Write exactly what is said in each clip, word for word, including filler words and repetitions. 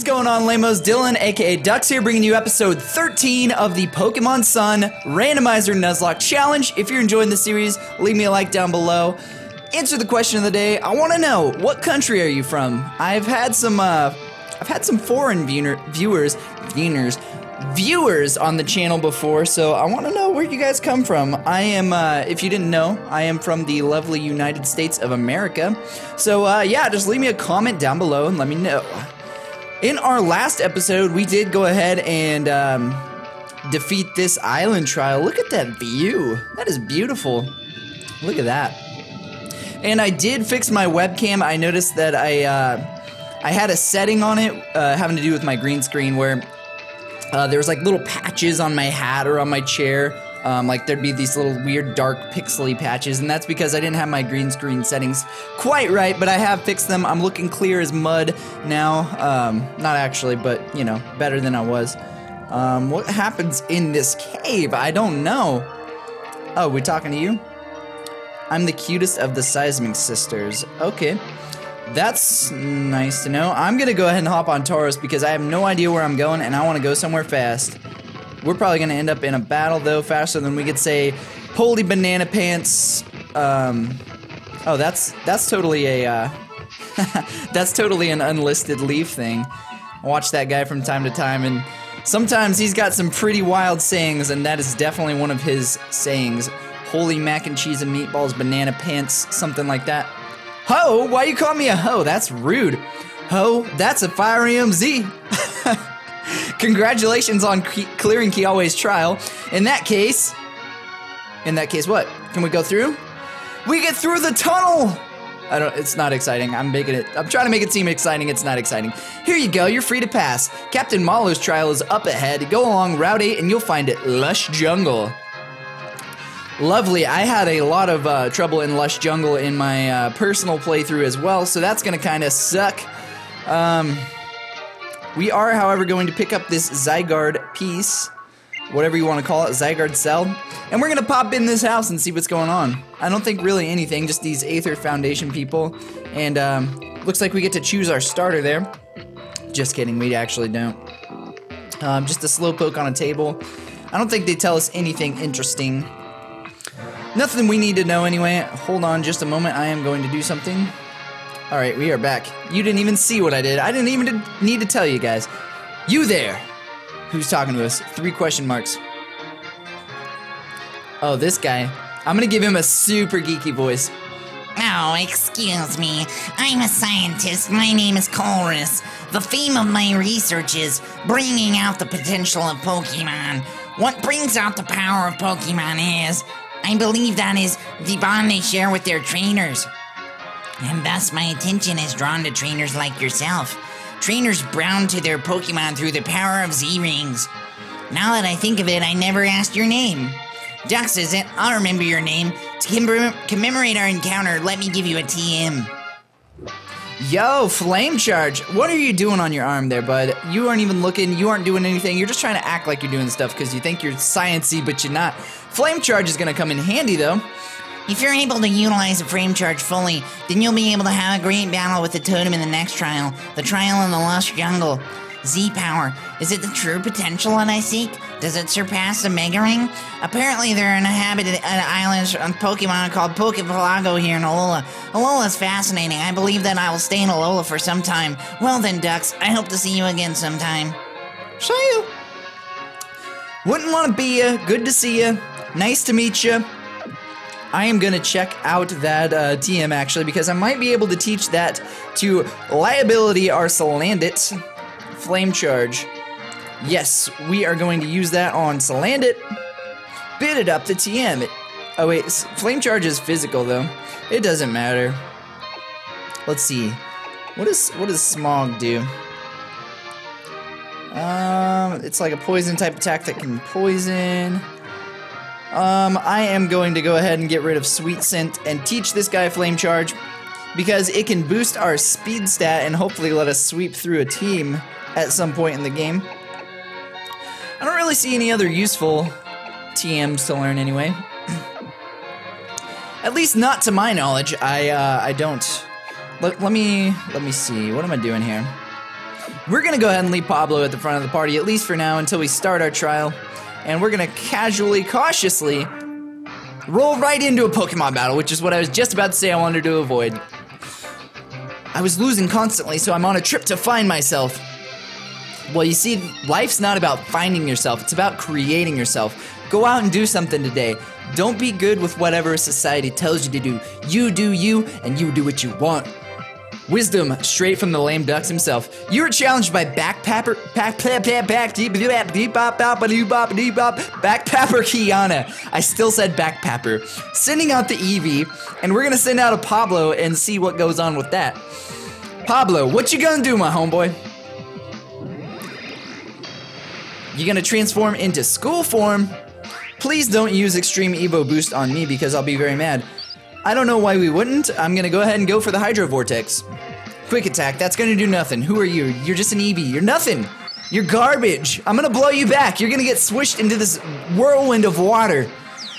What's going on, Lamos Dylan, aka Dux here, bringing you episode thirteen of the Pokemon Sun Randomizer Nuzlocke Challenge. If you're enjoying the series, leave me a like down below. Answer the question of the day. I want to know, what country are you from? I've had some, uh, I've had some foreign viewer, viewers, viewers, viewers on the channel before, so I want to know where you guys come from. I am, uh, if you didn't know, I am from the lovely United States of America. So, uh, yeah, just leave me a comment down below and let me know. In our last episode, we did go ahead and, um, defeat this island trial. Look at that view. That is beautiful. Look at that. And I did fix my webcam. I noticed that I, uh, I had a setting on it, uh, having to do with my green screen where... Uh, there was like little patches on my hat or on my chair, um, like there'd be these little weird dark pixely patches, and that's because I didn't have my green screen settings quite right, but I have fixed them. I'm looking clear as mud now, um, not actually, but you know, better than I was. Um, what happens in this cave? I don't know. Oh, we're talking to you? I'm the cutest of the Seismic Sisters. Okay. That's nice to know. I'm gonna go ahead and hop on Taurus because I have no idea where I'm going and I want to go somewhere fast. We're probably gonna end up in a battle though, faster than we could say Holy Banana Pants. Um, oh, that's that's totally a uh, that's totally an unlisted leaf thing. I watch that guy from time to time, and sometimes he's got some pretty wild sayings, and that is definitely one of his sayings. Holy mac and cheese and meatballs, banana pants, something like that. Ho? Why you call me a ho? That's rude. Ho, that's a fire E M Z. Congratulations on clearing Kiawe's trial. In that case... In that case, what? Can we go through? We get through the tunnel! I don't... It's not exciting. I'm making it... I'm trying to make it seem exciting. It's not exciting. Here you go. You're free to pass. Captain Mallow's trial is up ahead. Go along Route eight and you'll find it. Lush Jungle. Lovely. I had a lot of uh, trouble in Lush Jungle in my uh, personal playthrough as well, so that's going to kind of suck. Um, we are, however, going to pick up this Zygarde piece, whatever you want to call it, Zygarde cell, and we're going to pop in this house and see what's going on. I don't think really anything, just these Aether Foundation people, and um, looks like we get to choose our starter there. Just kidding, we actually don't. Um, just a slowpoke on a table. I don't think they tell us anything interesting. Nothing we need to know anyway. Hold on just a moment. I am going to do something. Alright, we are back. You didn't even see what I did. I didn't even need to tell you guys. You there! Who's talking to us? Three question marks. Oh, this guy. I'm gonna give him a super geeky voice. Oh, excuse me. I'm a scientist. My name is Colrus. The theme of my research is bringing out the potential of Pokemon. What brings out the power of Pokemon is... I believe that is the bond they share with their trainers. And thus my attention is drawn to trainers like yourself. Trainers bound to their Pokemon through the power of Z-Rings. Now that I think of it, I never asked your name. Dux is it, I'll remember your name. To commemorate our encounter, let me give you a T M. Yo, Flame Charge, what are you doing on your arm there, bud? You aren't even looking, you aren't doing anything, you're just trying to act like you're doing stuff because you think you're sciencey, but you're not. Flame Charge is going to come in handy, though. If you're able to utilize a Flame Charge fully, then you'll be able to have a great battle with the Totem in the next trial, the trial in the Lush Jungle. Z-Power, is it the true potential that I seek? Does it surpass the Mega Ring? Apparently they're in a habited island on Pokemon called Pokepalago here in Alola. Alola's fascinating. I believe that I will stay in Alola for some time. Well then, Dux, I hope to see you again sometime. See you. Wouldn't want to be ya. Good to see ya. Nice to meet ya. I am going to check out that uh, T M actually because I might be able to teach that to Liability or Salandit. Flame Charge. Yes, we are going to use that on Salandit. Bid it up to T M. It, oh wait, Flame Charge is physical though. It doesn't matter. Let's see. What is what does Smog do? Um, it's like a poison type attack that can poison. Um, I am going to go ahead and get rid of Sweet Scent and teach this guy Flame Charge because it can boost our speed stat and hopefully let us sweep through a team at some point in the game. I don't really see any other useful T Ms to learn anyway. At least not to my knowledge. I uh, I don't. Let, let me let me see. What am I doing here? We're going to go ahead and leave Pablo at the front of the party, at least for now, until we start our trial. And we're going to casually, cautiously roll right into a Pokemon battle, which is what I was just about to say I wanted to avoid. I was losing constantly, so I'm on a trip to find myself. Well, you see, life's not about finding yourself. It's about creating yourself. Go out and do something today. Don't be good with whatever society tells you to do. You do you, and you do what you want. Wisdom straight from the lame Dux himself. You were challenged by backpapper, backpapper, backpapper Kiana. I still said backpapper. Sending out the Eevee, and we're gonna send out a Pablo and see what goes on with that. Pablo, what you gonna do, my homeboy? You gonna transform into school form? Please don't use Extreme Evo Boost on me because I'll be very mad. I don't know why we wouldn't. I'm gonna go ahead and go for the Hydro Vortex. Quick attack, that's gonna do nothing. Who are you? You're just an Eevee. You're nothing. You're garbage. I'm gonna blow you back. You're gonna get swished into this whirlwind of water.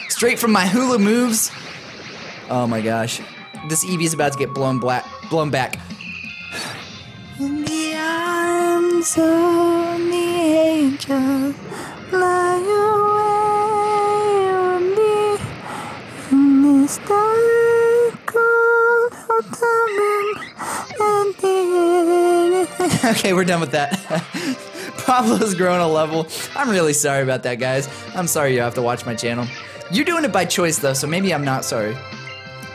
Straight from my hula moves. Oh my gosh. This Eevee's about to get blown black blown back. In the arms of the angel, fly away with me in this dark. Okay, we're done with that. Pablo's grown a level. I'm really sorry about that, guys. I'm sorry you have to watch my channel. You're doing it by choice, though, so maybe I'm not sorry.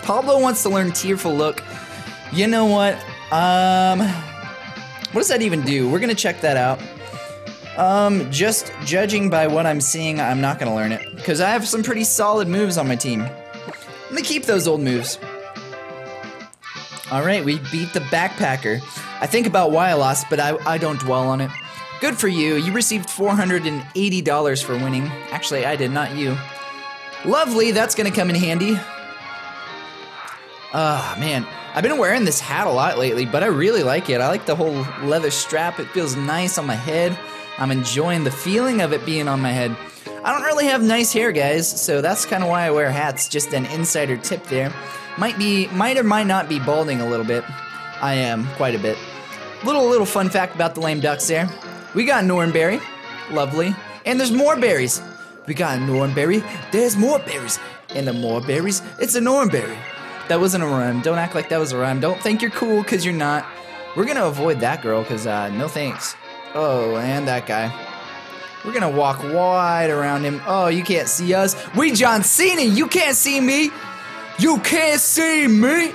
Pablo wants to learn Tearful Look. You know what? Um, what does that even do? We're going to check that out. Um, just judging by what I'm seeing, I'm not going to learn it. Because I have some pretty solid moves on my team. I'm going to keep those old moves. Alright, we beat the Backpacker. I think about why I lost, but I, I don't dwell on it. Good for you. You received four hundred eighty dollars for winning. Actually, I did, not you. Lovely, that's going to come in handy. Ah, oh, man. I've been wearing this hat a lot lately, but I really like it. I like the whole leather strap. It feels nice on my head. I'm enjoying the feeling of it being on my head. I don't really have nice hair, guys, so that's kind of why I wear hats. Just an insider tip there. Might be, might or might not be balding a little bit. I am, quite a bit. Little, little fun fact about the lame Ducks there. We got Nornberry. Lovely. And there's more berries. We got Nornberry. There's more berries. And the more berries, it's a Nornberry. That wasn't a rhyme. Don't act like that was a rhyme. Don't think you're cool, because you're not. We're going to avoid that girl, because uh, no thanks. Oh, and that guy. We're going to walk wide around him. Oh, you can't see us. We John Cena. You can't see me. You can't see me!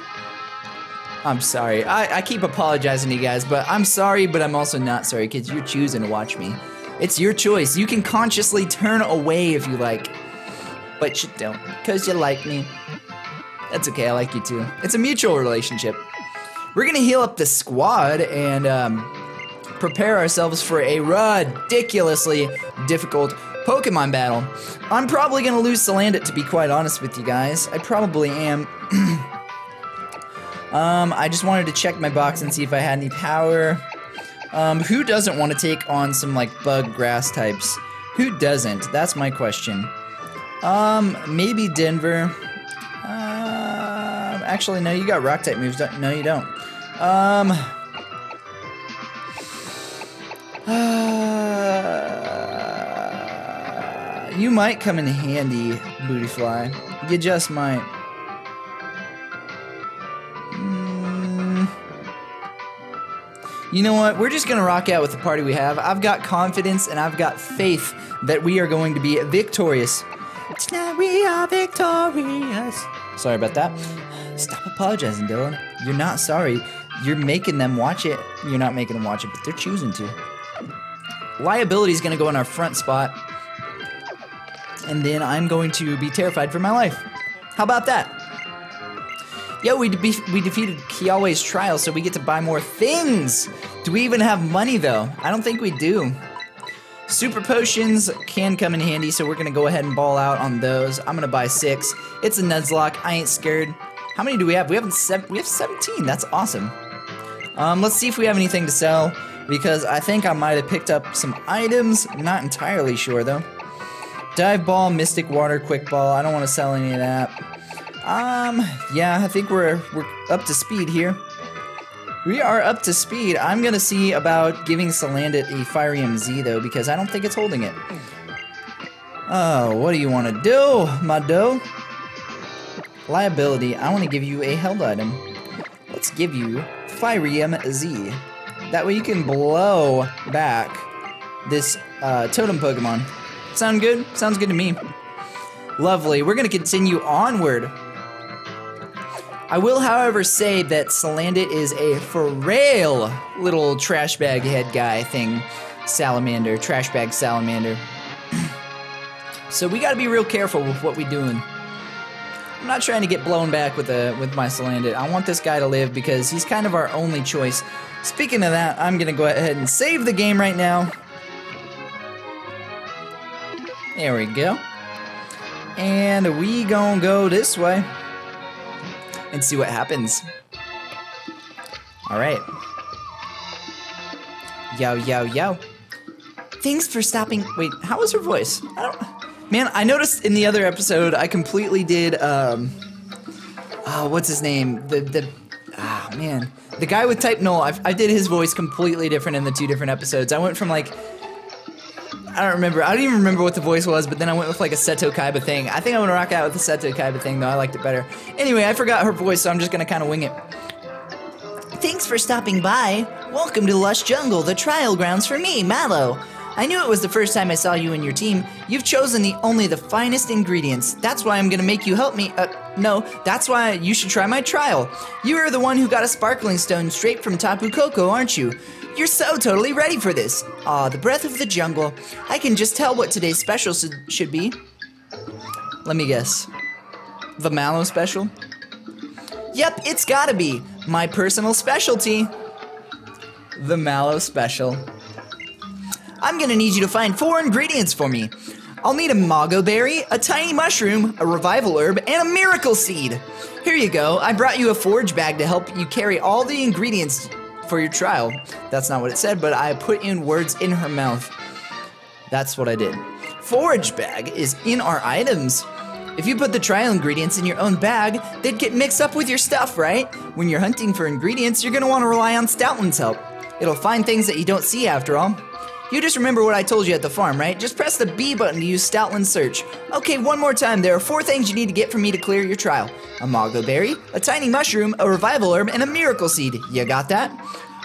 I'm sorry. I, I keep apologizing to you guys, but I'm sorry, but I'm also not sorry, because you're choosing to watch me. It's your choice. You can consciously turn away if you like. But you don't, because you like me. That's okay, I like you too. It's a mutual relationship. We're going to heal up the squad and um, prepare ourselves for a ridiculously difficult Pokemon battle. I'm probably going to lose Salandit, to be quite honest with you guys. I probably am. um, I just wanted to check my box and see if I had any power. Um, who doesn't want to take on some, like, bug grass types? Who doesn't? That's my question. Um, maybe Denver. Uh, actually, no, you got rock type moves. Don't, no, you don't. Um... You might come in handy, Bootyfly. You just might. Mm. You know what? We're just going to rock out with the party we have. I've got confidence and I've got faith that we are going to be victorious. Tonight we are victorious. Sorry about that. Stop apologizing, Dylan. You're not sorry. You're making them watch it. You're not making them watch it, but they're choosing to. Liability is going to go in our front spot. And then I'm going to be terrified for my life. How about that? Yo, we, de we defeated Kiawe's trial, so we get to buy more things. Do we even have money, though? I don't think we do. Super potions can come in handy, so we're going to go ahead and ball out on those. I'm going to buy six. It's a Nuzlocke. I ain't scared. How many do we have? We have, seven we have seventeen. That's awesome. Um, let's see if we have anything to sell, because I think I might have picked up some items. Not entirely sure, though. Dive Ball, Mystic Water, Quick Ball. I don't want to sell any of that. Um, yeah, I think we're we're up to speed here. We are up to speed. I'm going to see about giving Salandit a Fire-E M Z, though, because I don't think it's holding it. Oh, what do you want to do, my doe? Liability, I want to give you a held item. Let's give you Fire-E M Z. That way you can blow back this uh, totem Pokemon. Sound good? Sounds good to me. Lovely. We're going to continue onward. I will, however, say that Salandit is a frail little trash bag head guy thing. Salamander, trash bag salamander. So we gotta be real careful with what we're doing. I'm not trying to get blown back with a, with my Salandit. I want this guy to live because he's kind of our only choice. Speaking of that, I'm gonna go ahead and save the game right now. There we go. And we gonna go this way and see what happens. Alright. Yo, yo, yo. Thanks for stopping. Wait, how was her voice? I don't... Man, I noticed in the other episode, I completely did, um... Oh, what's his name? The, the... Ah, oh, man. The guy with type null, I, I did his voice completely different in the two different episodes. I went from, like... I don't remember. I don't even remember what the voice was, but then I went with like a Seto Kaiba thing. I think I want to rock out with the Seto Kaiba thing, though. I liked it better. Anyway, I forgot her voice, so I'm just going to kind of wing it. Thanks for stopping by. Welcome to Lush Jungle, the trial grounds for me, Mallow. I knew it was the first time I saw you and your team. You've chosen the only the finest ingredients. That's why I'm going to make you help me. Uh, no, that's why you should try my trial. You are the one who got a sparkling stone straight from Tapu Koko, aren't you? You're so totally ready for this. Ah, the breath of the jungle. I can just tell what today's special should be. Let me guess. The Mallow special? Yep, it's gotta be. My personal specialty. The Mallow special. I'm gonna need you to find four ingredients for me. I'll need a Mago Berry, a tiny mushroom, a revival herb, and a miracle seed. Here you go. I brought you a forage bag to help you carry all the ingredients for your trial. That's not what it said, but I put in words in her mouth. That's what I did. Forage bag is in our items. If you put the trial ingredients in your own bag, they'd get mixed up with your stuff, right? When you're hunting for ingredients, you're gonna want to rely on Stoutland's help. It'll find things that you don't see after all. You just remember what I told you at the farm, right? Just press the B button to use Stoutland's search. Okay, one more time. There are four things you need to get from me to clear your trial. A Mago Berry, a tiny mushroom, a revival herb, and a miracle seed. You got that?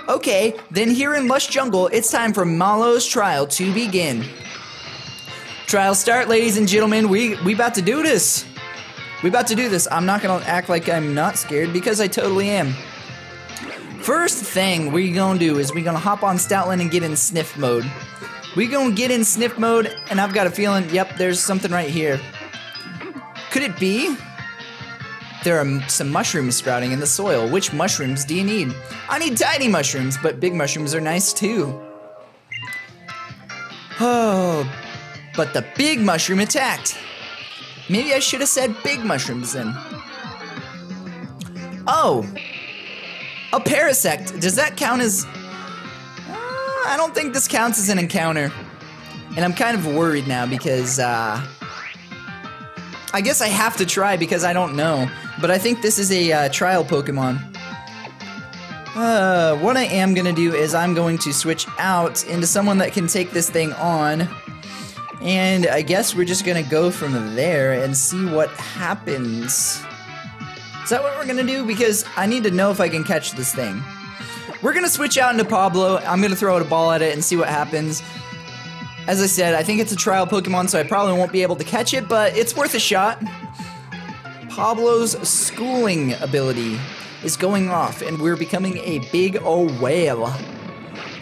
Okay, then here in Lush Jungle, it's time for Mallow's trial to begin. Trial start, ladies and gentlemen. We we about to do this. We about to do this. I'm not gonna act like I'm not scared because I totally am. First thing we gonna do is we gonna hop on Stoutland and get in sniff mode. We gonna get in sniff mode, and I've got a feeling. Yep, there's something right here. Could it be? There are some mushrooms sprouting in the soil. Which mushrooms do you need? I need tiny mushrooms, but big mushrooms are nice too. Oh, but the big mushroom attacked. Maybe I should have said big mushrooms then. Oh, a Parasect. Does that count as... Uh, I don't think this counts as an encounter. And I'm kind of worried now because... Uh, I guess I have to try because I don't know. But I think this is a uh, trial Pokemon. Uh, what I am going to do is I'm going to switch out into someone that can take this thing on. And I guess we're just going to go from there and see what happens. Is that what we're going to do? Because I need to know if I can catch this thing. We're going to switch out into Pablo. I'm going to throw out a ball at it and see what happens. As I said, I think it's a trial Pokemon, so I probably won't be able to catch it, but it's worth a shot. Pablo's schooling ability is going off, and we're becoming a big ol' whale.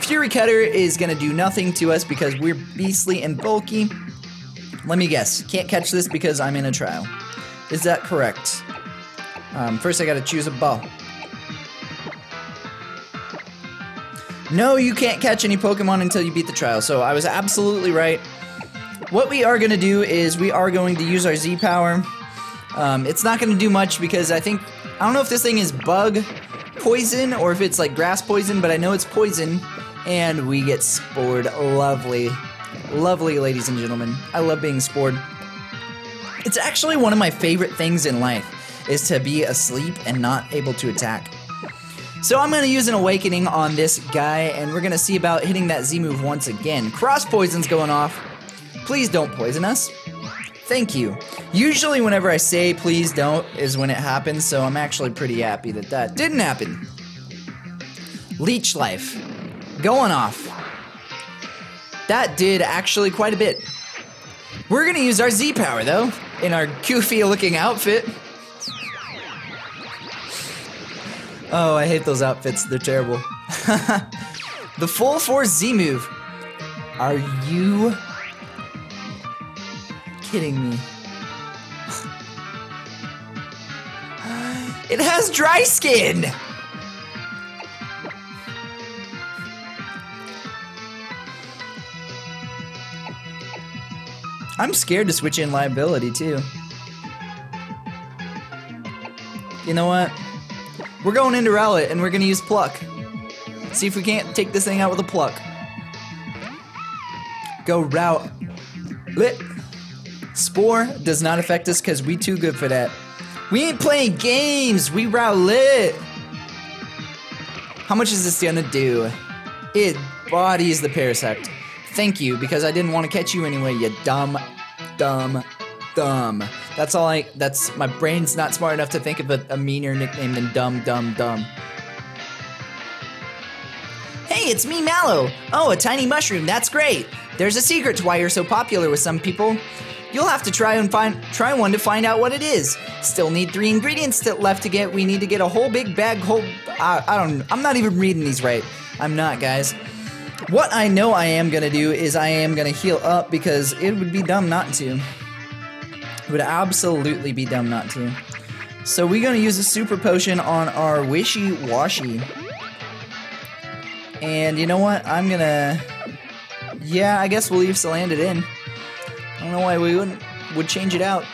Fury Cutter is gonna do nothing to us because we're beastly and bulky. Let me guess, can't catch this because I'm in a trial. Is that correct? Um, first I gotta choose a ball. No, you can't catch any Pokemon until you beat the trial, so I was absolutely right. What we are going to do is we are going to use our Z-Power. Um, it's not going to do much because I think... I don't know if this thing is bug poison or if it's like grass poison, but I know it's poison. And we get spored. Lovely. Lovely, ladies and gentlemen. I love being spored. It's actually one of my favorite things in life, is to be asleep and not able to attack. So I'm going to use an Awakening on this guy, and we're going to see about hitting that Z-move once again. Cross Poison's going off. Please don't poison us. Thank you. Usually whenever I say please don't is when it happens, so I'm actually pretty happy that that didn't happen. Leech Life. Going off. That did actually quite a bit. We're going to use our Z-Power, though, in our goofy-looking outfit. Oh, I hate those outfits. They're terrible. The full force Z-move. Are you kidding me? It has dry skin! I'm scared to switch in Liability, too. You know what? We're going into Rowlet, and we're going to use Pluck. See if we can't take this thing out with a Pluck. Go Rowlet. Spore does not affect us because we too good for that. We ain't playing games. We Rowlet. How much is this going to do? It bodies the Parasect. Thank you, because I didn't want to catch you anyway, you dumb, dumb, dumb. That's all I, that's, my brain's not smart enough to think of a, a meaner nickname than dumb, dumb, dumb. Hey, it's me, Mallow. Oh, a tiny mushroom, that's great. There's a secret to why you're so popular with some people. You'll have to try and find, try one to find out what it is. Still need three ingredients to, left to get. We need to get a whole big bag, whole, I, I don't, I'm not even reading these right. I'm not, guys. What I know I am gonna do is I am gonna heal up because it would be dumb not to. It would absolutely be dumb not to. So we're going to use a super potion on our wishy-washy. And you know what? I'm going to... Yeah, I guess we'll leave Salandit in. I don't know why we wouldn't would change it out.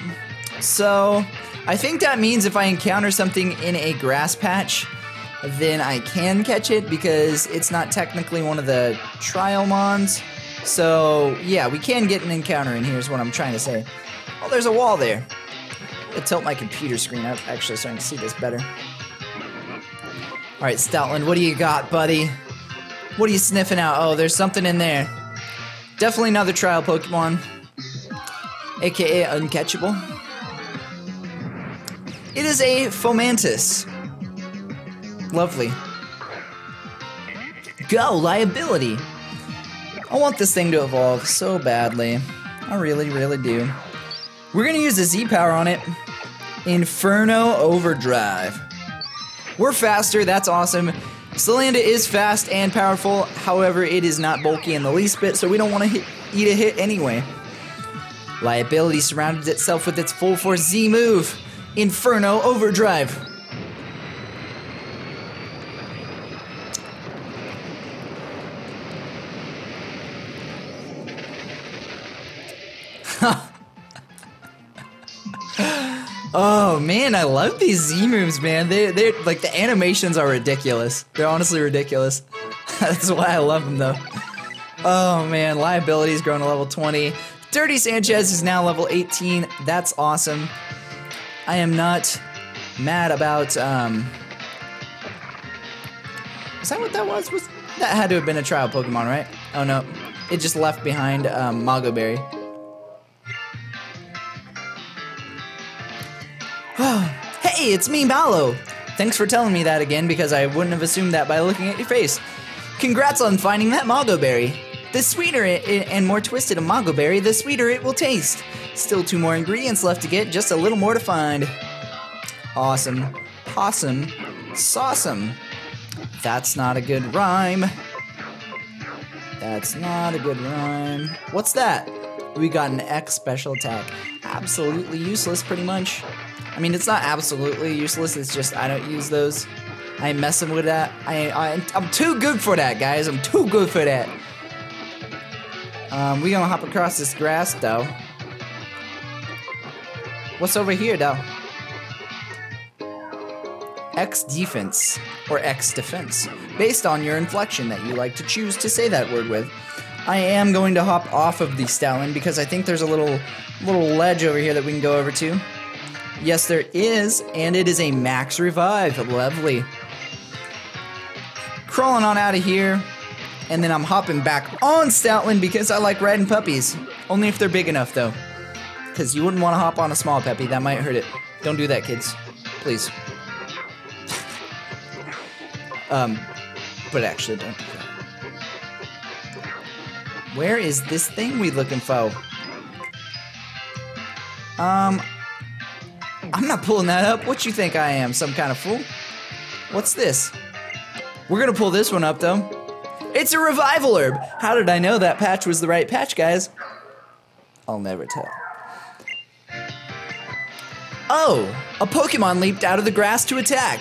So I think that means if I encounter something in a grass patch, then I can catch it because it's not technically one of the trial mons. So yeah, we can get an encounter in here is what I'm trying to say. Oh, there's a wall there. I'll tilt my computer screen up. Actually, starting to see this better. All right, Stoutland, what do you got, buddy? What are you sniffing out? Oh, there's something in there. Definitely another trial Pokemon, aka uncatchable. It is a Fomantis. Lovely. Go, Liability. I want this thing to evolve so badly. I really, really do. We're going to use a Z-Power on it. Inferno Overdrive. We're faster. That's awesome. Salandit is fast and powerful. However, it is not bulky in the least bit, so we don't want to eat a hit anyway. Liability surrounded itself with its full force Z-move. Inferno Overdrive. Ha! Oh man, I love these Z moves, man. They, they're like the animations are ridiculous. They're honestly ridiculous. That's why I love them, though. Oh man, Liability's grown to level twenty. Dirty Sanchez is now level eighteen. That's awesome. I am not mad about. Um, is that what that was? was? That had to have been a trial Pokemon, right? Oh no, it just left behind um, Mago Berry. Hey, it's me, Mallow. Thanks for telling me that again, because I wouldn't have assumed that by looking at your face. Congrats on finding that Mago Berry. The sweeter it, it, and more twisted a Mago Berry, the sweeter it will taste. Still two more ingredients left to get, just a little more to find. Awesome. Possum. Sawsome. That's not a good rhyme. That's not a good rhyme. What's that? We got an X special attack. Absolutely useless, pretty much. I mean, it's not absolutely useless, it's just I don't use those. I ain't messing with that. I, I, I'm too good for that, guys. I'm too good for that. Um, we gonna hop across this grass, though. What's over here, though? X defense, or X defense, based on your inflection that you like to choose to say that word with. I am going to hop off of the Stoutland because I think there's a little, little ledge over here that we can go over to. Yes, there is, and it is a max revive. Lovely. crawling on out of here, and then I'm hopping back on Stoutland because I like riding puppies. Only if they're big enough, though, because you wouldn't want to hop on a small puppy. That might hurt it. Don't do that, kids. Please. um, but actually, don't do that. Where is this thing we looking for? Um, I'm not pulling that up. What you think I am, some kind of fool? What's this? We're gonna pull this one up, though. It's a revival herb! How did I know that patch was the right patch, guys? I'll never tell. Oh! A Pokemon leaped out of the grass to attack!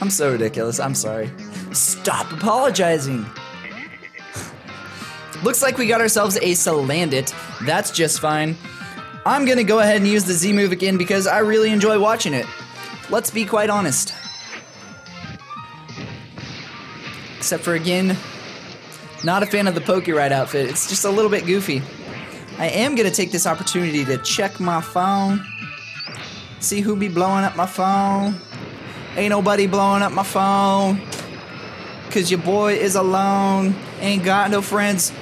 I'm so ridiculous, I'm sorry. Stop apologizing! Looks like we got ourselves a Salandit. That's just fine. I'm gonna go ahead and use the Z-move again because I really enjoy watching it. Let's be quite honest. Except for, again, not a fan of the Pokeride outfit. It's just a little bit goofy. I am gonna take this opportunity to check my phone. See who be blowing up my phone. Ain't nobody blowing up my phone. Cause your boy is alone. Ain't got no friends.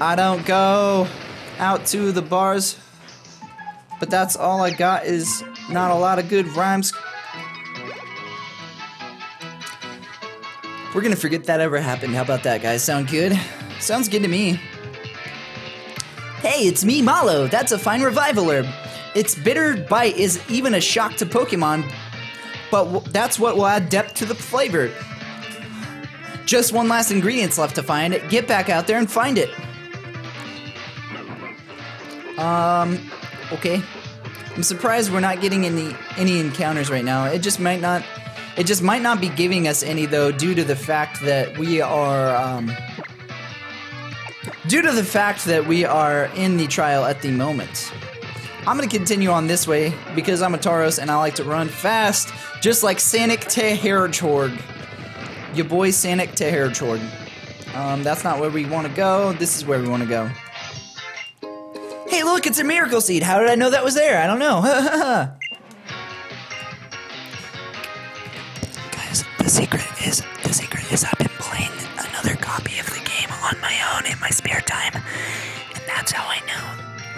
I don't go out to the bars, but that's all I got is not a lot of good rhymes. We're gonna forget that ever happened. How about that, guys? Sound good? Sounds good to me. Hey, it's me, Mallow. That's a fine revival herb. Its bitter bite is even a shock to Pokemon, but w that's what will add depth to the flavor. Just one last ingredient's left to find it. Get back out there and find it. Um... Okay. I'm surprised we're not getting any any encounters right now. It just might not it just might not be giving us any, though, due to the fact that we are um due to the fact that we are in the trial at the moment. I'm going to continue on this way because I'm a Tauros and I like to run fast, just like Sanic Teherchorg. Your boy Sanic Teherchorg. Um that's not where we want to go. This is where we want to go. Hey, look, it's a miracle seed. How did I know that was there? I don't know. Guys, the secret is the secret is I've been playing another copy of the game on my own in my spare time, and that's how I know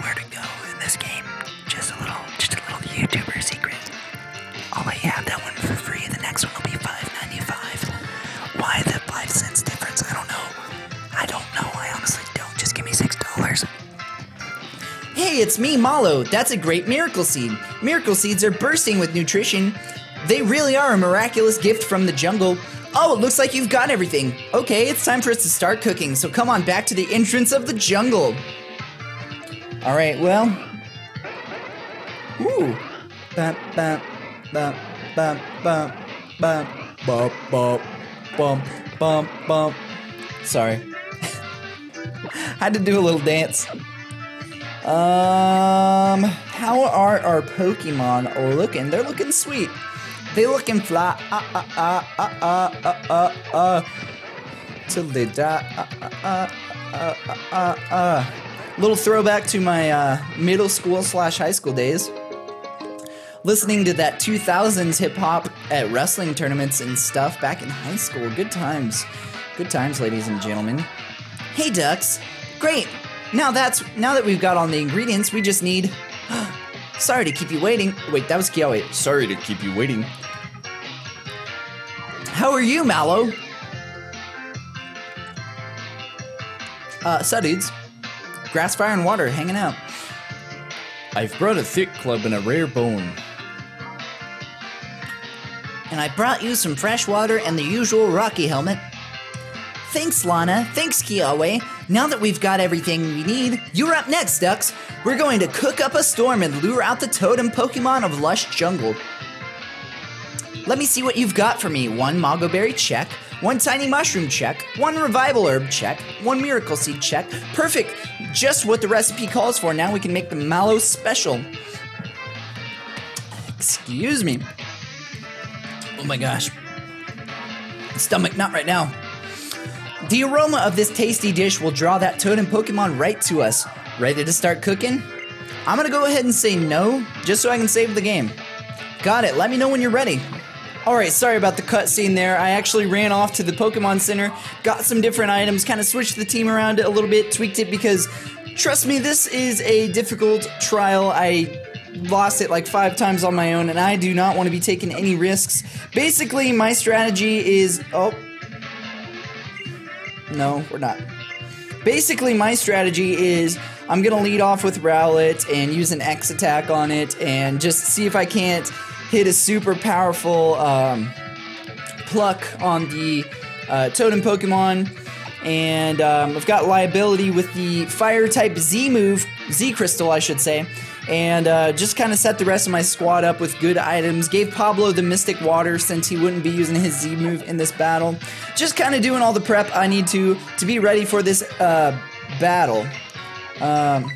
where to go in this game. Just a little, just a little YouTuber secret. I'll let you have that one for free. The next one will be five ninety-five. Why the five cents difference? I don't know. I don't know. I honestly don't. Just give me six dollars. Hey, it's me, Mallow. That's a great miracle seed. Miracle seeds are bursting with nutrition. They really are a miraculous gift from the jungle. Oh, it looks like you've got everything. Okay, it's time for us to start cooking, so come on back to the entrance of the jungle. All right, well. Ooh. Bop, bop, bop, bop, bop, bop, bop, bop, bop, bop, bop. Sorry. Had to do a little dance. Um, how are our Pokemon looking? They're looking sweet. They looking fly. Uh, uh, uh, uh, uh, uh, uh, till they die. Uh, uh, uh, uh, uh, uh. Little throwback to my uh, middle school slash high school days. Listening to that two thousands hip hop at wrestling tournaments and stuff back in high school. Good times. Good times, ladies and gentlemen. Hey, Dux. Great. Now that's now that we've got all the ingredients, we just need. Sorry to keep you waiting. Wait, that was Kiawe. Sorry to keep you waiting. How are you, Mallow? Uh, so dudes, grass, fire, and water, hanging out. I've brought a thick club and a rare bone. And I brought you some fresh water and the usual rocky helmet. Thanks, Lana. Thanks, Kiawe. Now that we've got everything we need, you're up next, Dux. We're going to cook up a storm and lure out the totem Pokemon of Lush Jungle. Let me see what you've got for me. One Mago Berry, check. One Tiny Mushroom, check. One Revival Herb, check. One Miracle Seed, check. Perfect. Just what the recipe calls for. Now we can make the Mallow special. Excuse me. Oh my gosh. Stomach, not right now. The aroma of this tasty dish will draw that totem Pokemon right to us. Ready to start cooking? I'm gonna go ahead and say no, just so I can save the game. Got it, let me know when you're ready. Alright, sorry about the cutscene there. I actually ran off to the Pokemon Center, got some different items, kind of switched the team around a little bit, tweaked it because, trust me, this is a difficult trial. I lost it like five times on my own, and I do not want to be taking any risks. Basically, my strategy is... Oh. No, we're not. Basically, my strategy is I'm going to lead off with Rowlet and use an X attack on it and just see if I can't hit a super powerful um, Pluck on the uh, Totem Pokemon. And um, I've got Liability with the Fire-type Z move, Z Crystal, I should say. And uh, just kind of set the rest of my squad up with good items. Gave Pablo the Mystic Water since he wouldn't be using his Z move in this battle. Just kind of doing all the prep I need to to be ready for this uh, battle. Um,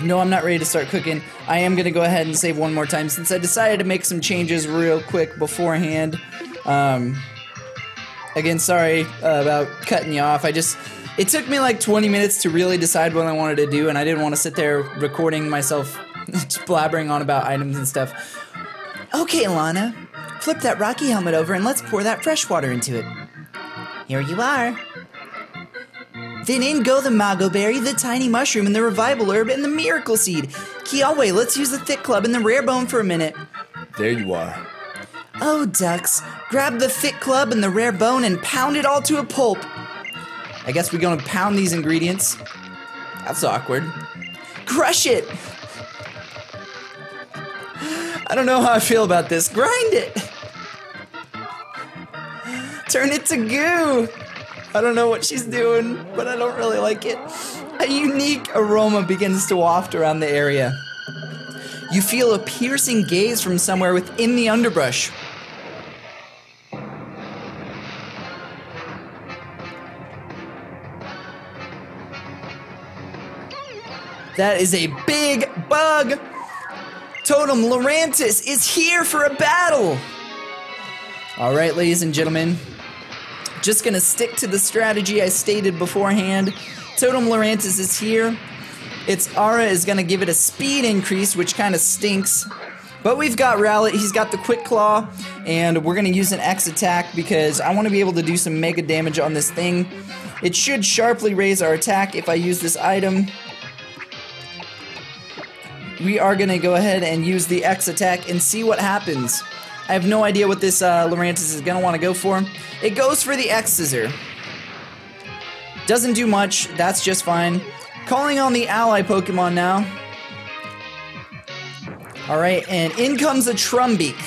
no, I'm not ready to start cooking. I am going to go ahead and save one more time since I decided to make some changes real quick beforehand. Um, again, sorry about cutting you off. I just... It took me like twenty minutes to really decide what I wanted to do, and I didn't want to sit there recording myself blabbering on about items and stuff. Okay, Lana, flip that Rocky helmet over and let's pour that fresh water into it. Here you are. Then in go the Mago Berry, the Tiny Mushroom, and the Revival Herb, and the Miracle Seed. Kiawe, let's use the Thick Club and the Rare Bone for a minute. There you are. Oh, Dux, grab the Thick Club and the Rare Bone and pound it all to a pulp. I guess we're gonna pound these ingredients. That's awkward. Crush it! I don't know how I feel about this. Grind it! Turn it to goo! I don't know what she's doing, but I don't really like it. A unique aroma begins to waft around the area. You feel a piercing gaze from somewhere within the underbrush. That is a big bug! Totem Lurantis is here for a battle! Alright, ladies and gentlemen. Just gonna stick to the strategy I stated beforehand. Totem Lurantis is here. Its aura is gonna give it a speed increase, which kinda stinks. But we've got Rowlet, he's got the Quick Claw, and we're gonna use an X attack because I wanna be able to do some mega damage on this thing. It should sharply raise our attack if I use this item. We are going to go ahead and use the X attack and see what happens. I have no idea what this uh, Lurantis is going to want to go for. It goes for the X-Scissor. Doesn't do much. That's just fine. Calling on the ally Pokemon now. Alright, and in comes a Trumbeak.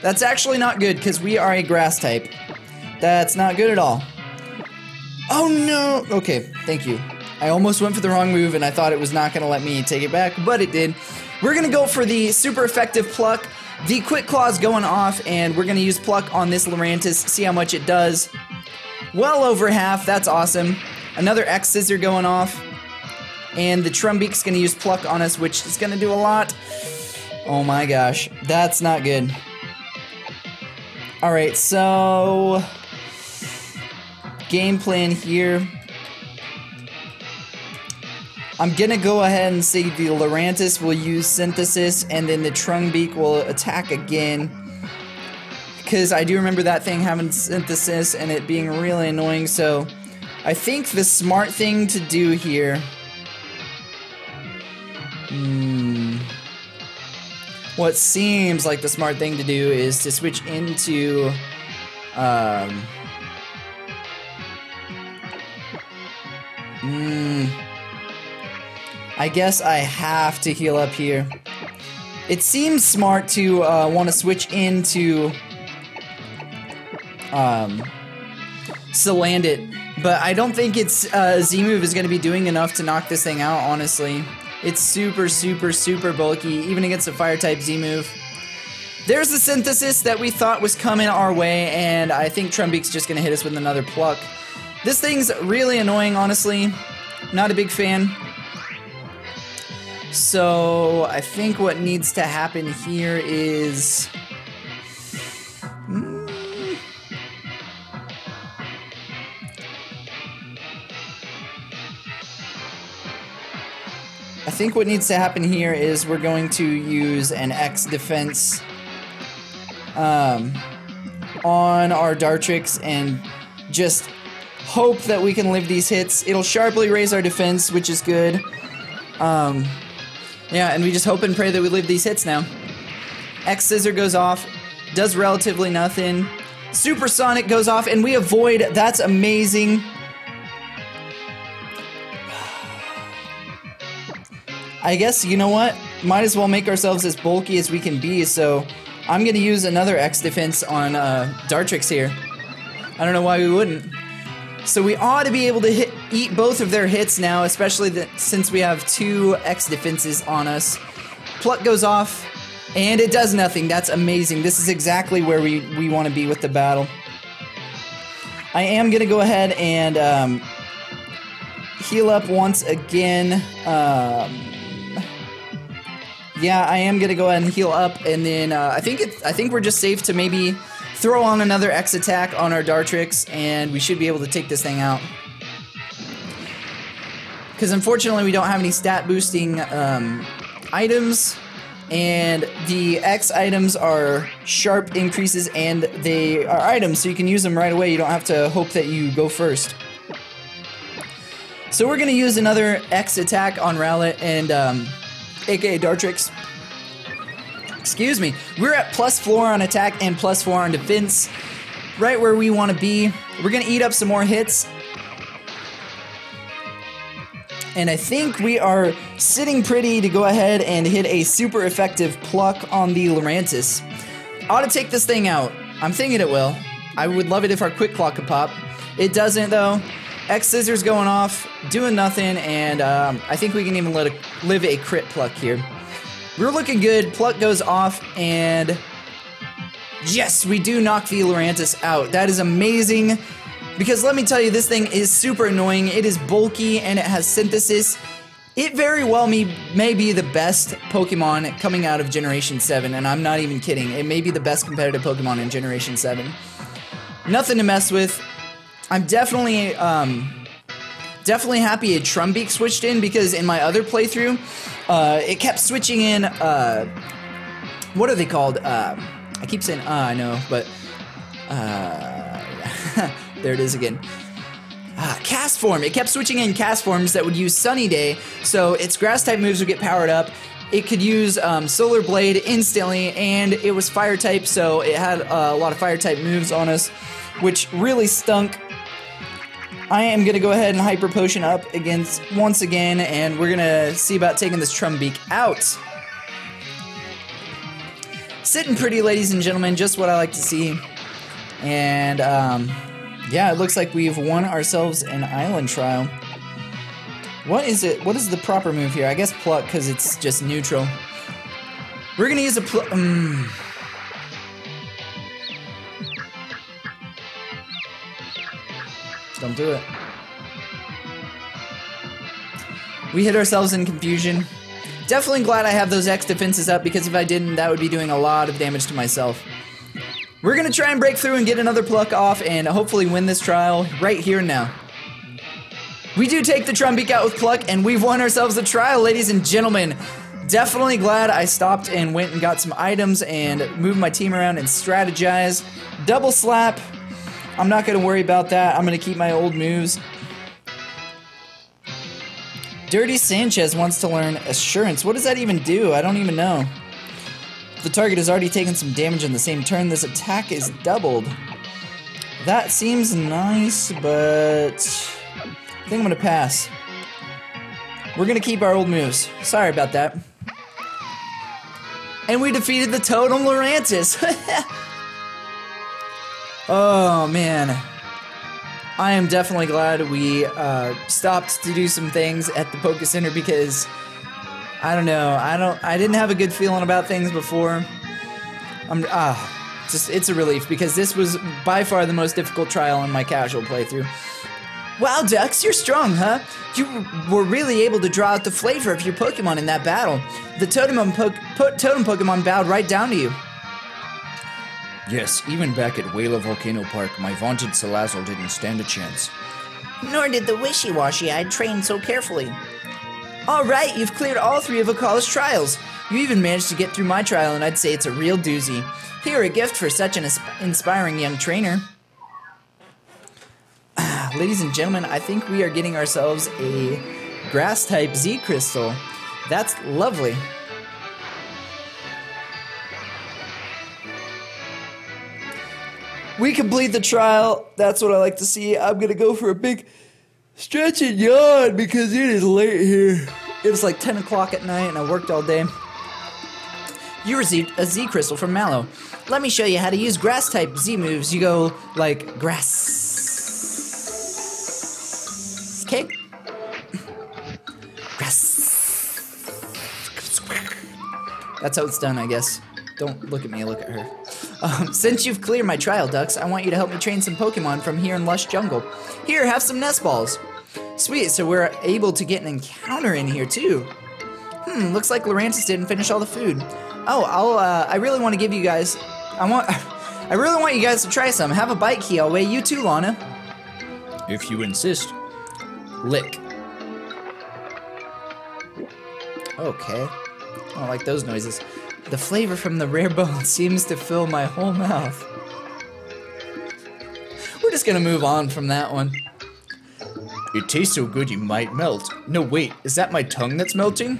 That's actually not good because we are a grass type. That's not good at all. Oh no! Okay, thank you. I almost went for the wrong move, and I thought it was not going to let me take it back, but it did. We're going to go for the super effective Pluck. The Quick Claw's going off, and we're going to use Pluck on this Lurantis, see how much it does. Well over half, that's awesome. Another X-Scissor going off. And the Trumbeak's going to use Pluck on us, which is going to do a lot. Oh my gosh, that's not good. Alright, so... game plan here... I'm gonna go ahead and say the Lurantis will use Synthesis, and then the Trumbeak will attack again. Because I do remember that thing having Synthesis and it being really annoying, so... I think the smart thing to do here... Hmm... What seems like the smart thing to do is to switch into... Um... Hmm... I guess I have to heal up here. It seems smart to uh, want to switch into um, Salandit, but I don't think its uh, Z move is going to be doing enough to knock this thing out, honestly. It's super, super, super bulky, even against a Fire-type Z move. There's the Synthesis that we thought was coming our way, and I think Trumbeak's just going to hit us with another Pluck. This thing's really annoying, honestly. Not a big fan. So, I think what needs to happen here is... Mm, I think what needs to happen here is we're going to use an X defense um, on our Dartrix and just hope that we can live these hits. It'll sharply raise our defense, which is good. Um, yeah, and we just hope and pray that we live these hits now. X-Scissor goes off, does relatively nothing. Supersonic goes off, and we avoid. That's amazing. I guess, you know what? Might as well make ourselves as bulky as we can be, so I'm going to use another X defense on uh, Dartrix here. I don't know why we wouldn't. So we ought to be able to hit, eat both of their hits now, especially the, since we have two X defenses on us. Pluck goes off, and it does nothing. That's amazing. This is exactly where we, we want to be with the battle. I am going to go ahead and um, heal up once again. Um... Yeah, I am gonna go ahead and heal up, and then uh, I think it, I think we're just safe to maybe throw on another X attack on our Dartrix, and we should be able to take this thing out. Because unfortunately, we don't have any stat boosting um, items, and the X items are sharp increases, and they are items, so you can use them right away. You don't have to hope that you go first. So we're gonna use another X attack on Rowlet and. Um, A K A Dartrix. Excuse me. We're at plus four on attack and plus four on defense. Right where we want to be. We're going to eat up some more hits. And I think we are sitting pretty to go ahead and hit a super effective pluck on the Lurantis. Ought to take this thing out. I'm thinking it will. I would love it if our quick clock could pop. It doesn't though. X-Scissor's going off, doing nothing, and um, I think we can even let a, live a crit pluck here. We're looking good. Pluck goes off, and yes, we do knock the Lurantis out. That is amazing, because let me tell you, this thing is super annoying. It is bulky, and it has synthesis. It very well may, may be the best Pokemon coming out of Generation seven, and I'm not even kidding. It may be the best competitive Pokemon in Generation seven. Nothing to mess with. I'm definitely, um, definitely happy a Trumbeak switched in, because in my other playthrough, uh, it kept switching in, uh, what are they called? Uh, I keep saying, ah, uh, I know, but, uh, there it is again. Ah, cast form. It kept switching in cast forms that would use Sunny Day, so its grass type moves would get powered up. It could use um, Solar Blade instantly, and it was fire type, so it had uh, a lot of fire type moves on us, which really stunk. I am going to go ahead and Hyper Potion up against once again, and we're going to see about taking this Trumbeak out. Sitting pretty, ladies and gentlemen, just what I like to see. And, um, yeah, it looks like we've won ourselves an Island Trial. What is it? What is the proper move here? I guess Pluck, because it's just neutral. We're going to use a Pluck. Um, Don't do it. We hit ourselves in confusion. Definitely glad I have those X defenses up, because if I didn't, that would be doing a lot of damage to myself. We're gonna try and break through and get another pluck off and hopefully win this trial right here and now. We do take the Trumbeak out with pluck, and we've won ourselves a trial, ladies and gentlemen. Definitely glad I stopped and went and got some items and moved my team around and strategized. Double slap. I'm not going to worry about that. I'm going to keep my old moves. Dirty Sanchez wants to learn Assurance. What does that even do? I don't even know. The target has already taken some damage in the same turn. This attack is doubled. That seems nice, but I think I'm going to pass. We're going to keep our old moves. Sorry about that. And we defeated the Totem Lurantis. Oh, man. I am definitely glad we uh, stopped to do some things at the Poké Center, because I don't know. I don't. I didn't have a good feeling about things before. I'm ah, just it's a relief, because this was by far the most difficult trial in my casual playthrough. Wow, Dux, you're strong, huh? You were really able to draw out the flavor of your Pokémon in that battle. The Totem, po po totem Pokémon bowed right down to you. Yes, even back at Wayla Volcano Park, my vaunted Salazzle didn't stand a chance. Nor did the wishy-washy I trained so carefully. Alright, you've cleared all three of Akala's trials. You even managed to get through my trial, and I'd say it's a real doozy. Here, a gift for such an inspiring young trainer. Ladies and gentlemen, I think we are getting ourselves a Grass-type Z-Crystal. That's lovely. We complete the trial. That's what I like to see. I'm going to go for a big stretch and yawn because it is late here. It was like ten o'clock at night and I worked all day. You received a Z-Crystal from Mallow. Let me show you how to use Grass-type Z-moves. You go like grass. Okay? That's how it's done, I guess. Don't look at me, look at her. Um, since you've cleared my trial, Dux, I want you to help me train some Pokemon from here in Lush Jungle. Here, have some Nest Balls. Sweet, so we're able to get an encounter in here, too. Hmm, looks like Lurantis didn't finish all the food. Oh, I'll, uh, I really want to give you guys... I want... I really want you guys to try some. Have a bite, Key. I'll weigh you too, Lana. If you insist. Lick. Okay. I don't like those noises. The flavor from the rare bone seems to fill my whole mouth. We're just gonna move on from that one. It tastes so good you might melt. No, wait, is that my tongue that's melting?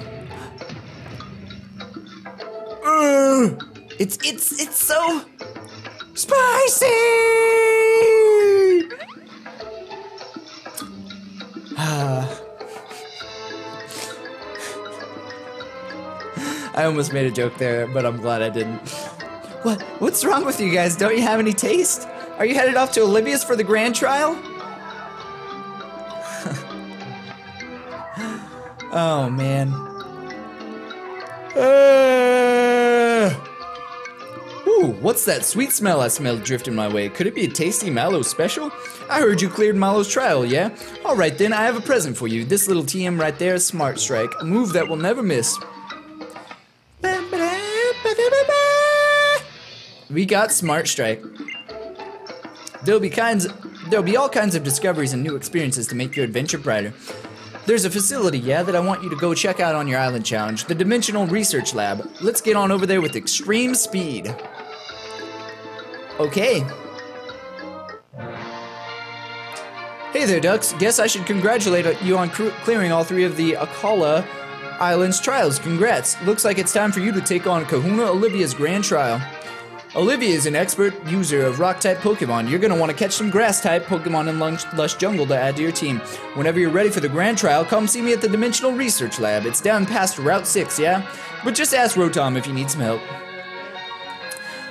Uh, it's, it's, it's so... spicy! Ah... I almost made a joke there, but I'm glad I didn't. What? What's wrong with you guys? Don't you have any taste? Are you headed off to Olivia's for the Grand Trial? Oh, man. Uh... Ooh, what's that sweet smell I smelled drifting my way? Could it be a tasty Mallow special? I heard you cleared Mallow's trial, yeah? All right, then, I have a present for you. This little T M right there is Smart Strike, a move that will never miss. We got Smart Strike. There'll be kinds, there'll be all kinds of discoveries and new experiences to make your adventure brighter. There's a facility, yeah, that I want you to go check out on your island challenge, the Dimensional Research Lab. Let's get on over there with extreme speed. Okay. Hey there, Dux. Guess I should congratulate you on clearing all three of the Akala Islands trials. Congrats. Looks like it's time for you to take on Kahuna Olivia's Grand Trial. Olivia is an expert user of rock-type Pokemon. You're going to want to catch some grass-type Pokemon in Lush Jungle to add to your team. Whenever you're ready for the Grand Trial, come see me at the Dimensional Research Lab. It's down past Route six, yeah? But just ask Rotom if you need some help.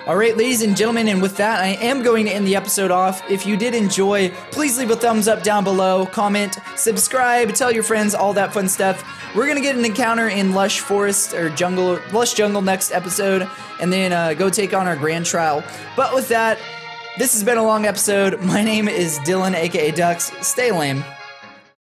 Alright, ladies and gentlemen, and with that, I am going to end the episode off. If you did enjoy, please leave a thumbs up down below, comment, subscribe, tell your friends, all that fun stuff. We're going to get an encounter in Lush Forest, or Jungle, Lush Jungle next episode, and then uh, go take on our Grand Trial. But with that, this has been a long episode. My name is Dylan, aka Dux. Stay lame.